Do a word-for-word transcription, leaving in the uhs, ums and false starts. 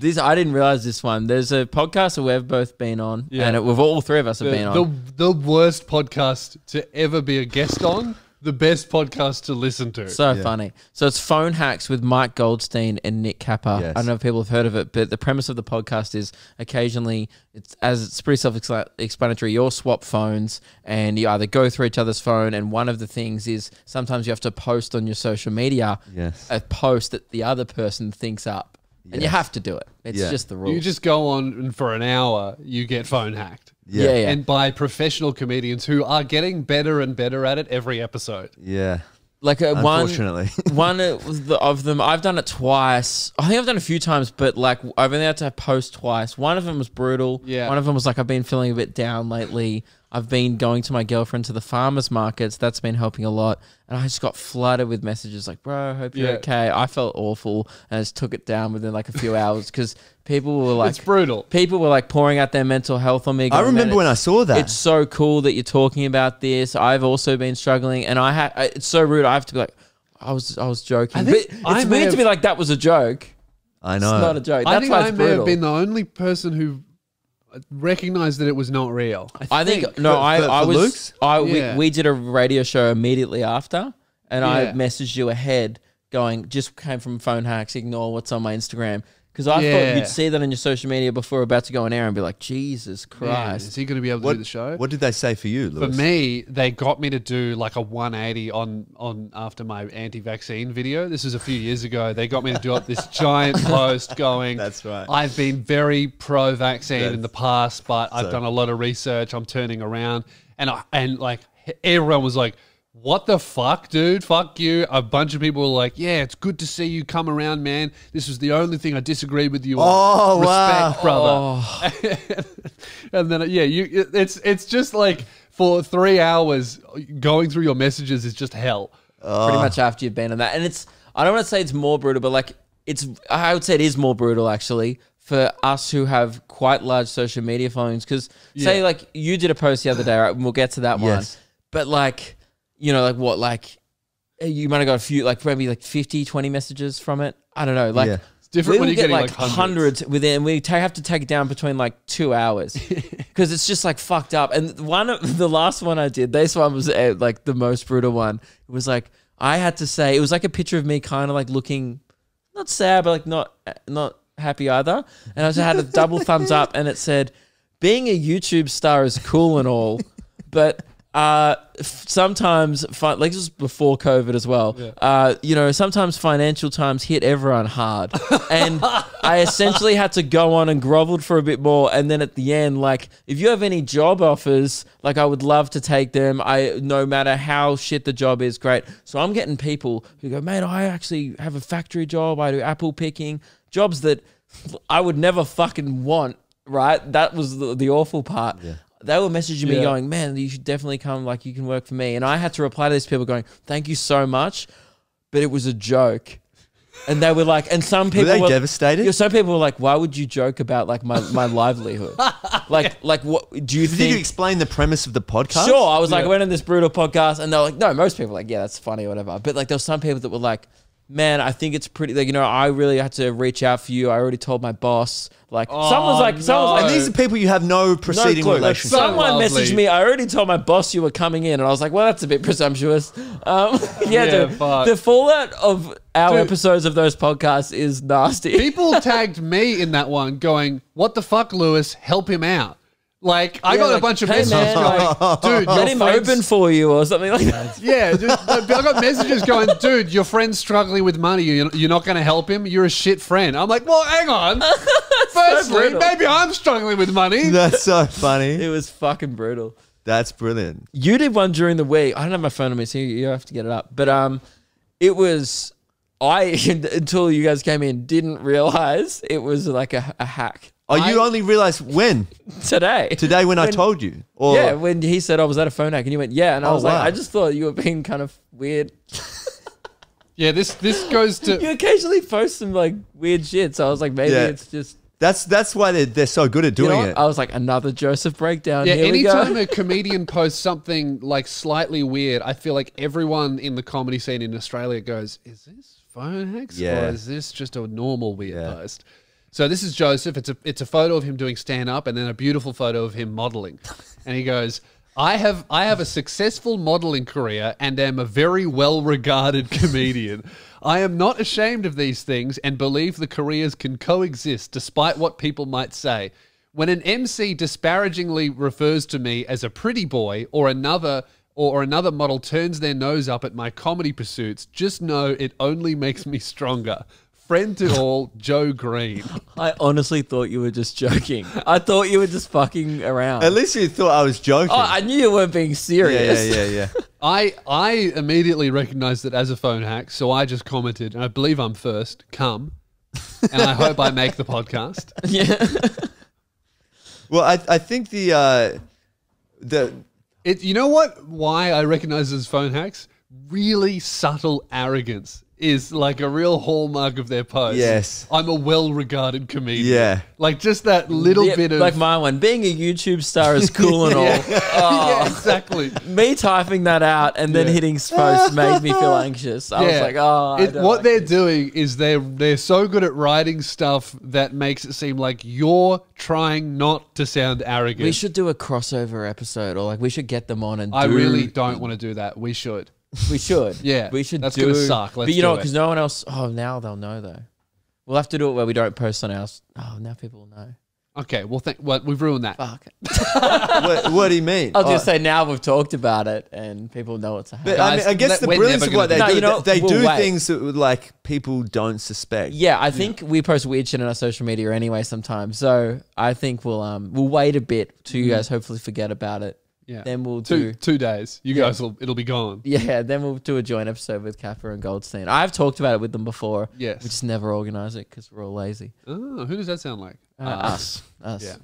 This I didn't realize this one. There's a podcast that we've both been on, yeah. and it, we've all three of us have the, been on. The, the worst podcast to ever be a guest on. The best podcast to listen to. So yeah. funny. So it's Phone Hacks with Mike Goldstein and Nick Capper. Yes. I don't know if people have heard of it, but the premise of the podcast is occasionally, it's as it's pretty self-explanatory, you'll swap phones and you either go through each other's phone, and one of the things is sometimes you have to post on your social media yes. a post that the other person thinks up. Yes. And you have to do it. It's yeah. just the rule. You just go on and for an hour you get phone hacked. Yeah. Yeah, yeah. And by professional comedians who are getting better and better at it every episode. Yeah. Like a, Unfortunately. one, one of them, I've done it twice. I think I've done it a few times, but like I've only had to post twice. One of them was brutal. Yeah. One of them was like, I've been feeling a bit down lately. I've been going to my girlfriend to the farmers markets. That's been helping a lot. And I just got flooded with messages like, bro, hope you're yeah. okay. I felt awful. And I just took it down within like a few hours because people were like... It's brutal. People were like pouring out their mental health on me. I remember when I saw that. It's so cool that you're talking about this. I've also been struggling. And I had... It's so rude. I have to be like, I was, I was joking. I but it's I weird have, to be like, that was a joke. I know. It's not a joke. That's I think why I may brutal. have been the only person who... recognize that it was not real. I, I think, think no, for, I, for I was, Luke's? I yeah. we, we did a radio show immediately after, and yeah. I messaged you ahead, going, just came from Phone Hacks. Ignore what's on my Instagram, because I yeah. thought you'd see that on your social media before about to go on air and be like, Jesus Christ, yeah. is he going to be able to what, do the show? What did they say for you, Lewis? For me, they got me to do like a one eighty on on after my anti-vaccine video. This was a few years ago. They got me to do up this giant post going, "That's right. I've been very pro-vaccine in the past, but so. I've done a lot of research. I'm turning around," and I, and like everyone was like, what the fuck, dude? Fuck you. A bunch of people were like, yeah, it's good to see you come around, man. This was the only thing I disagreed with you on. Oh, respect, wow. brother. Oh. And then, yeah, you. it's it's just like for three hours going through your messages is just hell. Oh. Pretty much after you've been on that. And it's, I don't want to say it's more brutal, but like it's, I would say it is more brutal actually for us who have quite large social media followings. Because yeah. say like you did a post the other day, right? And we'll get to that yes. one. But like... you know, like what, like you might have got a few, like maybe like fifty, twenty messages from it. I don't know. Like yeah. it's different when you get like, like hundreds. hundreds within. We have to take it down between like two hours because it's just like fucked up. And one of the last one I did, this one was uh, like the most brutal one. It was like, I had to say, it was like a picture of me kind of like looking, not sad, but like not, not happy either. And I just had a double thumbs up and it said, being a YouTube star is cool and all, but... Uh, sometimes, like this was before COVID as well, yeah. uh, you know, sometimes financial times hit everyone hard. And I essentially had to go on and groveled for a bit more. And then at the end, like, if you have any job offers, like I would love to take them. I, no matter how shit the job is, great. So I'm getting people who go, man, I actually have a factory job. I do apple picking, jobs that I would never fucking want, right? That was the, the awful part. Yeah. They were messaging me yeah. going, man, you should definitely come, like you can work for me. And I had to reply to these people going, thank you so much, but it was a joke. And they were like, and some people were, they were devastated. You know, some people were like, why would you joke about like my, my livelihood? Like, yeah. like what do you Did think? Did you explain the premise of the podcast? Sure. I was yeah. like, I went on this brutal podcast and they're like, no, most people are like, yeah, that's funny or whatever. But like there were some people that were like, man, I think it's pretty, like, you know, I really had to reach out for you. I already told my boss. Like, oh, someone's like, no. someone's like, and these are people you have no preceding no relationship. Like, someone Lovely. messaged me, I already told my boss you were coming in. And I was like, well, that's a bit presumptuous. Um, yeah, yeah dude, the fallout of our dude, episodes of those podcasts is nasty. People tagged me in that one going, what the fuck, Lewis, help him out. Like, yeah, I got like, a bunch of hey messages man, like, dude, let him friends... open for you or something like that. Yeah, dude, I got messages going, dude, your friend's struggling with money. You're not going to help him. You're a shit friend. I'm like, well, hang on. Firstly, so maybe I'm struggling with money. That's so funny. It was fucking brutal. That's brilliant. You did one during the week. I don't have my phone on me, so you have to get it up. But um, it was, I, until you guys came in, didn't realize it was like a, a hack. Oh, you I, only realized when? Today. Today when, when I told you? Or yeah, when he said, oh, was that a phone hack? And you went, yeah. And I oh, was wow. like, I just thought you were being kind of weird. Yeah, this this goes to... You occasionally post some like weird shit. So I was like, maybe yeah. it's just... That's that's why they're, they're so good at doing you know, it. I was like, another Joseph breakdown. Yeah, Here anytime a comedian posts something like slightly weird, I feel like everyone in the comedy scene in Australia goes, is this phone hacks? Yeah. Or is this just a normal weird yeah. post? So this is Joseph. It's a, it's a photo of him doing stand-up and then a beautiful photo of him modeling. And he goes, I have, I have a successful modeling career and am a very well-regarded comedian. I am not ashamed of these things and believe the careers can coexist despite what people might say. When an M C disparagingly refers to me as a pretty boy or another or another model turns their nose up at my comedy pursuits, just know it only makes me stronger. Friend to all, Joe Green. I honestly thought you were just joking. I thought you were just fucking around. At least you thought I was joking. Oh, I knew you weren't being serious. Yeah, yeah, yeah. yeah. I, I immediately recognized it as a phone hack, so I just commented, and I believe I'm first, come, and I hope I make the podcast. Yeah. Well, I, I think the... Uh, the it, you know what? Why I recognize it as phone hacks? Really subtle arrogance is like a real hallmark of their post. Yes. I'm a well-regarded comedian. Yeah. Like just that little yeah, bit of... Like my one. Being a YouTube star is cool and all. yeah. Oh. yeah, exactly. Me typing that out and then yeah. hitting post made me feel anxious. I yeah. was like, oh, it, I don't What like they're this. doing is they're, they're so good at writing stuff that makes it seem like you're trying not to sound arrogant. We should do a crossover episode, or like we should get them on and I do... I really don't want to do that. We should. We should. Yeah. We should that's do. That's going to suck. Let's but you know, because no one else... Oh, now they'll know, though. We'll have to do it where we don't post on ours. Oh, now people will know. Okay. Well, thank, well we've ruined that. Fuck. what, what do you mean? I'll just oh. say now we've talked about it and people know what's happening. But Guys, I, mean, I guess the brilliance of what they do, no, you know, they, they we'll do wait. things that like people don't suspect. Yeah, I think yeah. we post weird shit on our social media anyway sometimes. So I think we'll um we'll wait a bit till you guys hopefully forget about it. Yeah. Then we'll two, do two days. You yeah. guys will it'll be gone. Yeah. Then we'll do a joint episode with Kappa and Goldstein. I've talked about it with them before. Yes. We just never organize it because we're all lazy. Oh, who does that sound like? Uh, us. Us. Yeah.